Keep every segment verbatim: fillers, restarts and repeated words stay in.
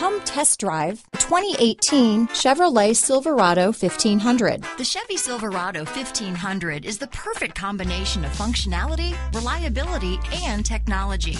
Come test drive twenty eighteen Chevrolet Silverado fifteen hundred. The Chevy Silverado fifteen hundred is the perfect combination of functionality, reliability, and technology.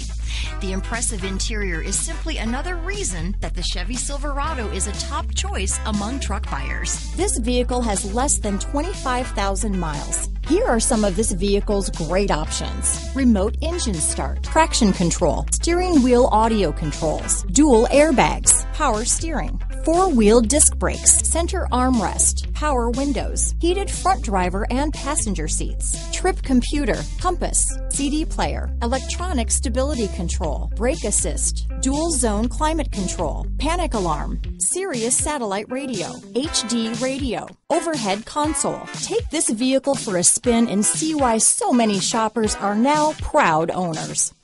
The impressive interior is simply another reason that the Chevy Silverado is a top choice among truck buyers. This vehicle has less than twenty-five thousand miles. Here are some of this vehicle's great options: remote engine start, traction control, steering wheel audio controls, dual airbags, power steering, four-wheel disc brakes, center armrest, power windows, heated front driver and passenger seats, trip computer, compass, C D player, electronic stability control, brake assist, dual zone climate control, panic alarm, Sirius satellite radio, H D radio, overhead console. Take this vehicle for a spin and see why so many shoppers are now proud owners.